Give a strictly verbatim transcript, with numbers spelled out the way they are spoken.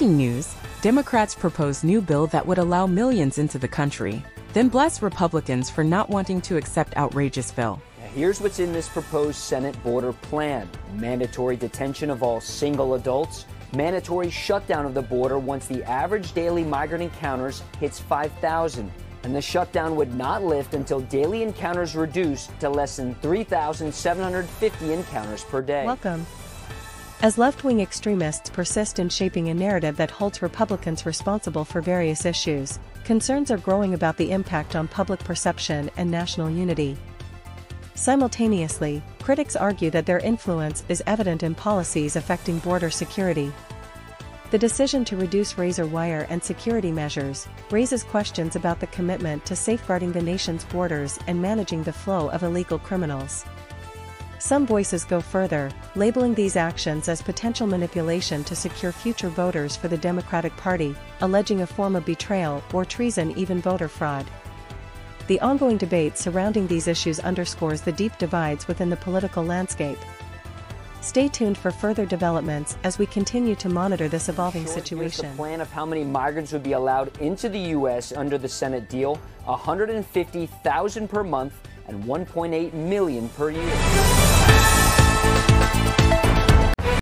Breaking news, Democrats propose new bill that would allow millions into the country, then bless Republicans for not wanting to accept outrageous bill. Now here's what's in this proposed Senate border plan. Mandatory detention of all single adults, mandatory shutdown of the border once the average daily migrant encounters hits five thousand. And the shutdown would not lift until daily encounters reduce to less than three thousand seven hundred fifty encounters per day. Welcome. As left-wing extremists persist in shaping a narrative that holds Republicans responsible for various issues, concerns are growing about the impact on public perception and national unity. Simultaneously, critics argue that their influence is evident in policies affecting border security. The decision to reduce razor wire and security measures raises questions about the commitment to safeguarding the nation's borders and managing the flow of illegal criminals. Some voices go further, labeling these actions as potential manipulation to secure future voters for the Democratic Party, alleging a form of betrayal or treason, even voter fraud. The ongoing debate surrounding these issues underscores the deep divides within the political landscape. Stay tuned for further developments as we continue to monitor this evolving situation. Here's the plan of how many migrants would be allowed into the U S under the Senate deal: one hundred fifty thousand per month and one point eight million per year.